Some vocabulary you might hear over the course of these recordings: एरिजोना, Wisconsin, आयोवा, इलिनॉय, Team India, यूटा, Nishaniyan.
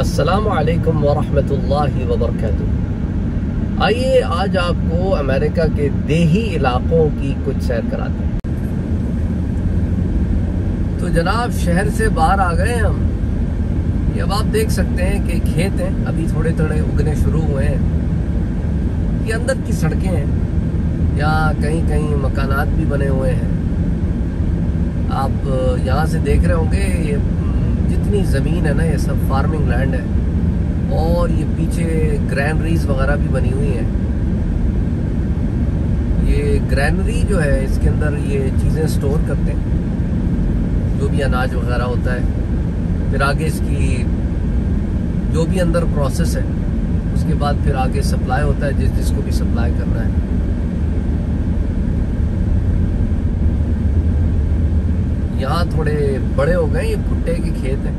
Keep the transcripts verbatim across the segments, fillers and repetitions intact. अस्सलामु अलैकुम वरहमतुल्लाहि वबरकातुहू। आइए आज आपको अमेरिका के देही इलाक़ों की कुछ सैर कराते हैं। तो जनाब शहर से बाहर आ गए हम। ये अब आप देख सकते हैं कि खेत हैं, अभी थोड़े थोड़े उगने शुरू हुए हैं। ये अंदर की सड़कें हैं, यहाँ कहीं कहीं मकानात भी बने हुए हैं। आप यहाँ से देख रहे होंगे ये जितनी ज़मीन है ना, ये सब फार्मिंग लैंड है और ये पीछे ग्रैनरीज वगैरह भी बनी हुई हैं। ये ग्रैनरी जो है इसके अंदर ये चीज़ें स्टोर करते हैं, जो भी अनाज वगैरह होता है। फिर आगे इसकी जो भी अंदर प्रोसेस है उसके बाद फिर आगे सप्लाई होता है, जिस जिसको भी सप्लाई करना है। यहाँ थोड़े बड़े हो गए ये भुट्टे के खेत हैं।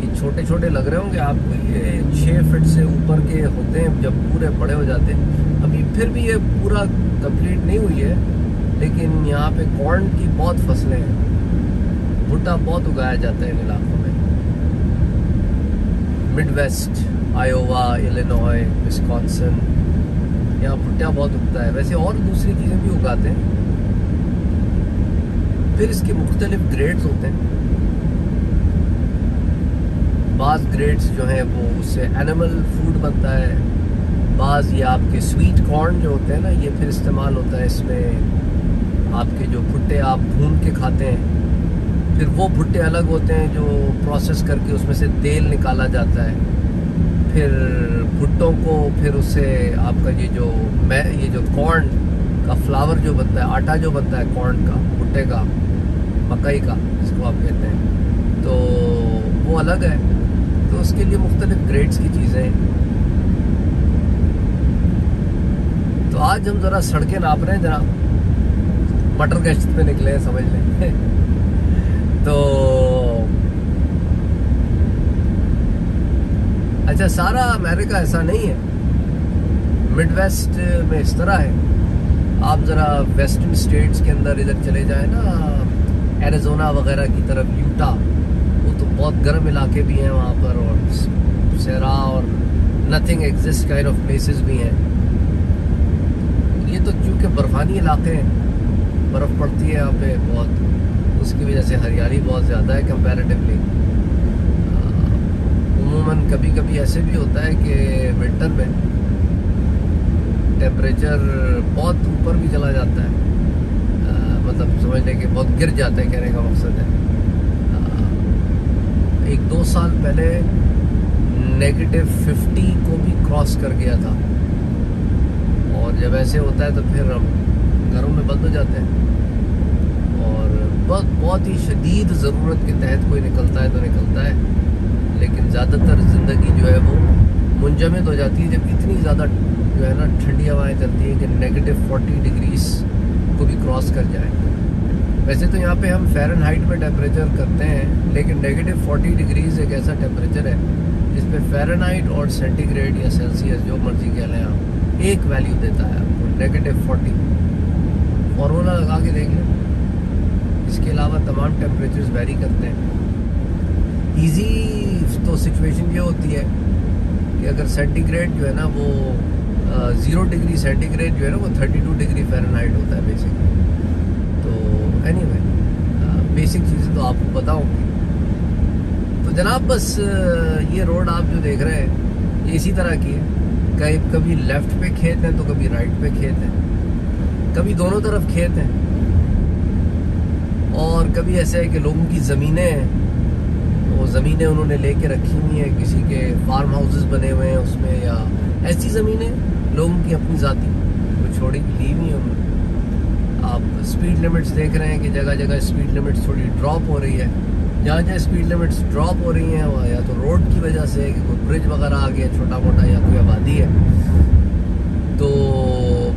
ये छोटे छोटे लग रहे होंगे आपको, ये छः फिट से ऊपर के होते हैं जब पूरे बड़े हो जाते हैं। अभी फिर भी ये पूरा कंप्लीट नहीं हुई है, लेकिन यहाँ पे कॉर्न की बहुत फसलें हैं। भुट्टा बहुत उगाया जाता है इन इलाकों में। Midwest, आयोवा, इलिनॉय, Wisconsin, यहाँ भुट्टा बहुत उगता है। वैसे और दूसरी चीज़ें भी उगाते हैं। फिर इसके मुख्तलिफ ग्रेड्स होते हैं। बाज़ ग्रेड्स जो हैं वो उससे एनिमल फूड बनता है। बाज़ ये आपके स्वीट कॉर्न जो होते हैं ना, ये फिर इस्तेमाल होता है। इसमें आपके जो भुट्टे आप भून के खाते हैं, फिर वो भुट्टे अलग होते हैं जो प्रोसेस करके उसमें से तेल निकाला जाता है। फिर भुट्टों को फिर उससे आपका ये जो मैं ये जो कॉर्न का फ्लावर जो बनता है, आटा जो बनता है कॉर्न का, भुट्टे का, मकई का जिसको आप कहते हैं, तो वो अलग है। तो उसके लिए मुख्तलिफ ग्रेड्स की चीज़ें हैं। तो आज हम ज़रा सड़कें नाप रहे हैं जनाब, मटर गश्त पे निकले हैं समझ लें। तो अच्छा, सारा अमेरिका ऐसा नहीं है। मिड वेस्ट में इस तरह है। आप ज़रा वेस्टर्न स्टेट्स के अंदर इधर चले जाए ना, एरिजोना वगैरह की तरफ, यूटा, वो तो बहुत गर्म इलाके भी हैं वहाँ पर, और सहरा और nothing exist kind of places भी हैं। ये तो क्योंकि बर्फ़ानी इलाके हैं, बर्फ़ पड़ती है यहाँ पे बहुत, उसकी वजह से हरियाली बहुत ज़्यादा है कंपैरेटिवली। उमूमन कभी कभी ऐसे भी होता है कि विंटर में टेम्परेचर बहुत ऊपर भी चला जाता है, आ, मतलब समझ लें कि बहुत गिर जाता है, कहने का मकसद है। आ, एक दो साल पहले नेगेटिव फिफ्टी को भी क्रॉस कर गया था, और जब ऐसे होता है तो फिर हम घरों में बंद हो जाते हैं, और बहुत बहुत ही शदीद ज़रूरत के तहत कोई निकलता है तो निकलता है, लेकिन ज़्यादातर ज़िंदगी जो है वो मुंजमद हो जाती है जब इतनी ज़्यादा जो है ना ठंडी हवाएं चलती हैं कि नेगेटिव फोर्टी डिग्रीज को भी क्रॉस कर जाए। वैसे तो यहाँ पे हम फ़ारेनहाइट में टेम्परेचर करते हैं, लेकिन नेगेटिव फोर्टी डिग्रीज़ एक ऐसा टेम्परेचर है जिसमें फ़ारेनहाइट और सेंटीग्रेड या सेल्सियस जो मर्जी कह लें आप, एक वैल्यू देता है आपको नेगेटिव फोर्टी। फॉर्मूला लगा के देख लें। इसके अलावा तमाम टेम्परेचर्स वेरी करते हैं। ईजी तो सिचुएशन ये होती है कि अगर सेंटीग्रेड जो है ना वो ज़ीरो डिग्री सेंटीग्रेड जो है ना वो थर्टी टू डिग्री फ़ारेनहाइट होता है बेसिकली। तो एनीवे बेसिक चीज़ें तो आपको पता होंगी। तो जनाब बस ये रोड आप जो देख रहे हैं ये इसी तरह की है। कहीं कभी लेफ़्ट पे खेत हैं तो कभी राइट पे खेत हैं, कभी दोनों तरफ खेत हैं, और कभी ऐसा है कि लोगों की ज़मीनें हैं, वो ज़मीनें उन्होंने लेके रखी हुई हैं, किसी के फार्म हाउसेस बने हुए हैं उसमें, या ऐसी ज़मीनें लोगों की अपनी ज़ाती वो छोड़ी ली हुई उन्होंने। आप स्पीड लिमिट्स देख रहे हैं कि जगह जगह स्पीड लिमिट्स थोड़ी ड्रॉप हो रही है। जहाँ जहाँ स्पीड लिमिट्स ड्रॉप हो रही हैं वहाँ या तो रोड की वजह से है कि कोई ब्रिज वगैरह आ गया छोटा मोटा, या कोई आबादी है। तो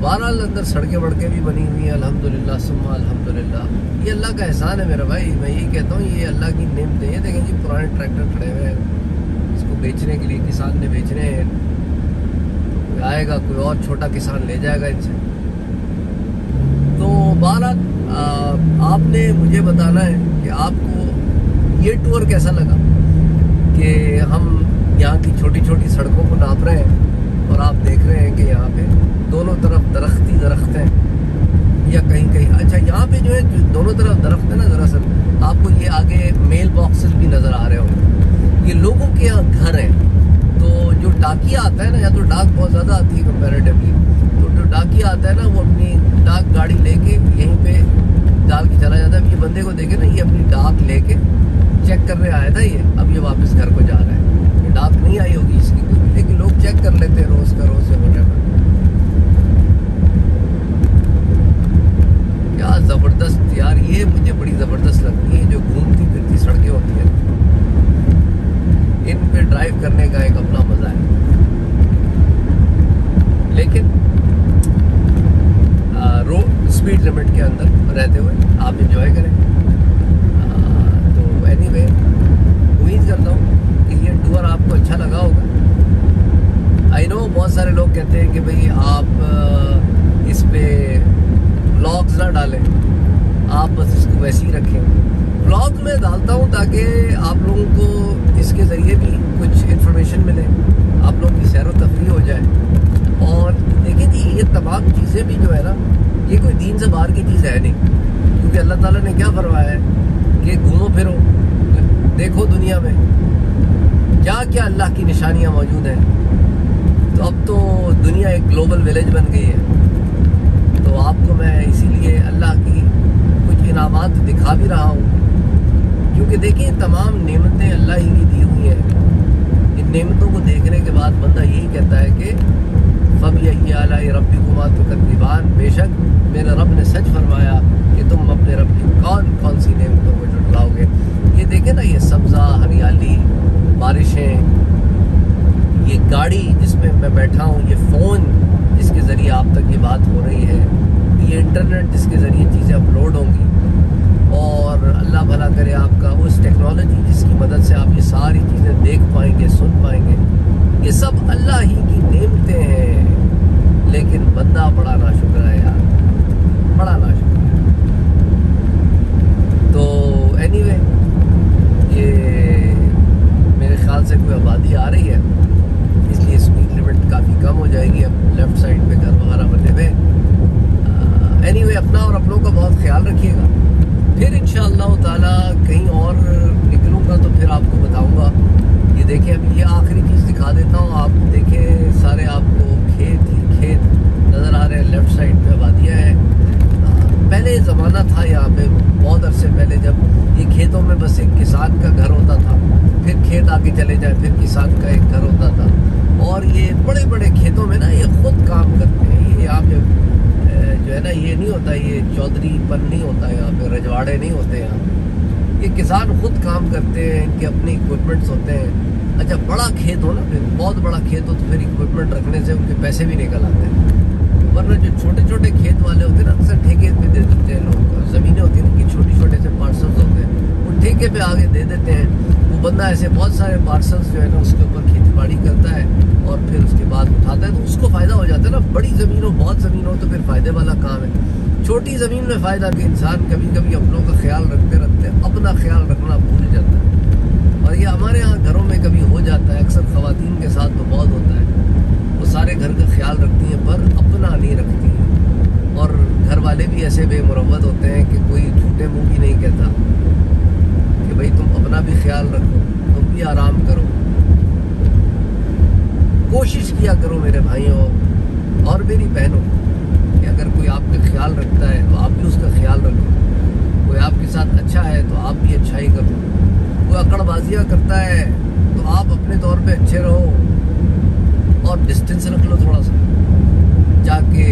बहरहाल अंदर सड़कें वड़कें भी बनी हुई हैं, अल्हम्दुलिल्लाह सुम्मा अल्हम्दुलिल्लाह। ये अल्लाह का एहसान है मेरा भाई, मैं यही कहता हूँ ये अल्लाह की नेमत है। देखें जी पुराने ट्रैक्टर खड़े हुए हैं, इसको बेचने के लिए किसान ने बेचने हैं, आएगा कोई और छोटा किसान ले जाएगा इनसे। तो बहरहाल आपने मुझे बताना है कि आपको ये टूर कैसा लगा कि हम दरख्त हैं या कहीं कहीं। अच्छा यहाँ पे जो है दोनों तरफ दरख्त है ना, दरअसल आपको ये आगे मेल बॉक्सेस भी नज़र आ रहे होंगे, ये लोगों के यहाँ घर हैं। तो जो डाकिया आता है ना, या तो डाक बहुत ज़्यादा आती है कंपेरेटिवली, तो जो डाकिया आता है ना वो अपनी डाक गाड़ी लेके यहीं पे डाल के चला जाता है। अब ये बंदे को देखे ना, ये अपनी डाक लेके चेक करने आया था ये, अब ये वापस घर को जा रहा है, ये डाक नहीं आई होगी इसकी, लेकिन लोग चेक कर लेते हैं रोज़ का रोज़ से वगैरह। क्या ज़बरदस्त यार, ये मुझे बड़ी ज़बरदस्त लगती है जो घूमती फिरती सड़कें होती हैं, इन पे ड्राइव करने का एक अपना मज़ा है। लेकिन रोड स्पीड लिमिट के अंदर रहते हुए आप एंजॉय करें। आ, तो एनीवे उम्मीद करता हूँ कि ये टूर आपको अच्छा लगा होगा। आई नो बहुत सारे लोग कहते हैं कि भाई आप इस पर व्लॉग्स ना डालें, आप बस इसको वैसे ही रखें। व्लॉग मैं डालता हूँ ताकि आप लोगों को इसके ज़रिए भी कुछ इन्फॉर्मेशन मिले, आप लोगों की सैर व तफरी हो जाए। और देखिए जी, ये तमाम चीज़ें भी जो है ना, ये कोई दीन से बाहर की चीज़ है नहीं, क्योंकि अल्लाह ताला ने क्या फरमाया है कि घूमो फिरो, देखो दुनिया में क्या क्या अल्लाह की निशानियाँ मौजूद हैं। तो अब तो दुनिया एक ग्लोबल विलेज बन गई है, तो आपको मैं इसीलिए अल्लाह की कुछ इनामत दिखा भी रहा हूँ, क्योंकि देखिए तमाम नेमतें अल्लाह ही की दी हुई हैं। इन नेमतों को देखने के बाद बंदा यही कहता है कि फ़बिअय्यि आलाइ रब्बिकुमा तुकद्दिबान, बेशक मेरा रब ने सच फरमाया कि तुम अपने रब की कौन कौन सी नेमतों को झुटलाओगे। ये देखें ना, ये सब्ज़ा हरियाली, बारिशें, ये गाड़ी जिसमें मैं बैठा हूँ, ये फ़ोन जिसके ज़रिए आप तक ये बात हो रही है, ये इंटरनेट जिसके ज़रिए चीज़ें अपलोड होंगी, और अल्लाह भला करे आपका उस टेक्नोलॉजी जिसकी मदद से आप ये सारी चीज़ें देख पाएंगे, सुन पाएंगे, ये सब अल्लाह ही की नेमतें हैं। लेकिन बंदा बड़ा नाशुक्र है यार, बड़ा नाशुक्र है। तो एनीवे ये मेरे ख़्याल से कोई आबादी आ रही है, इसलिए स्पीड लिमिट काफ़ी कम हो जाएगी अब लेफ़्ट साइड पे घर वगैरह बने हुए। एनीवे अपना और अपनों का बहुत ख्याल रखिएगा, फिर इंशाअल्लाह ताला कहीं और निकलूँगा तो फिर आपको बताऊँगा। ये देखें, अभी ये आखिरी चीज़ दिखा देता हूँ, आप देखें सारे आपको खेत ही खेत नज़र आ रहे हैं, लेफ़्ट साइड पर आबादियाँ हैं। पहले ज़माना था यहाँ पे, बहुत अरसे पहले, जब ये खेतों में बस एक किसान का घर होता था, फिर खेत आगे चले जाए, फिर किसान का एक घर होता था, और ये बड़े बड़े खेतों में ना ये खुद काम करते हैं। ये यहाँ पे जो है ना, ये नहीं होता, ये चौधरीपन नहीं होता यहाँ पे, रजवाड़े नहीं होते यहाँ पे, ये किसान खुद काम करते हैं, इनके अपने इक्विपमेंट्स होते हैं। अच्छा बड़ा खेत हो ना, फिर बहुत बड़ा खेत हो तो फिर इक्विपमेंट रखने से उनके पैसे भी निकल आते हैं, वरना जो छोटे छोटे खेत वाले होते हैं ना, अक्सर ठेके पे दे देते हैं लोगों को, ज़मीनें होती हैं उनकी छोटे छोटे से पार्सल्स होते हैं, वो ठेके पे आगे दे देते हैं। वो बंदा ऐसे बहुत सारे पार्सल्स जो है ना उसके ऊपर खेती बाड़ी करता है और फिर उसके बाद उठाता है, तो उसको फ़ायदा हो जाता है ना। बड़ी ज़मीन हो, बहुत ज़मीन हो तो फिर फ़ायदे वाला काम है, छोटी ज़मीन में फ़ायदा कि इंसान कभी कभी अपनों का ख्याल रखते रखते अपना ख्याल रखना भूल जाता है। और ये हमारे यहाँ घरों में कभी हो जाता है, अक्सर ख़वातीन के साथ तो बहुत होता है, वो सारे घर का ख्याल रखती हैं पर अपना नहीं रखती हैं, और घर वाले भी ऐसे बेमुरवत होते हैं कि कोई झूठे मुँह भी नहीं कहता कि भाई तुम अपना भी ख्याल रखो, तुम भी आराम करो। कोशिश किया करो मेरे भाइयों और मेरी बहनों कि अगर कोई आपका ख्याल रखता है तो आप भी उसका ख्याल रखो, कोई आपके साथ अच्छा है तो आप भी अच्छा ही करो, कोई अकड़बाजियाँ करता है तो आप अपने तौर पर अच्छे रहो और डिस्टेंस रख लो थोड़ा सा, जाके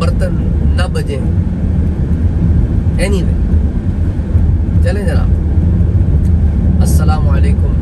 बर्तन ना बजे। एनीवे, चलें जनाब, अस्सलाम वालेकुम।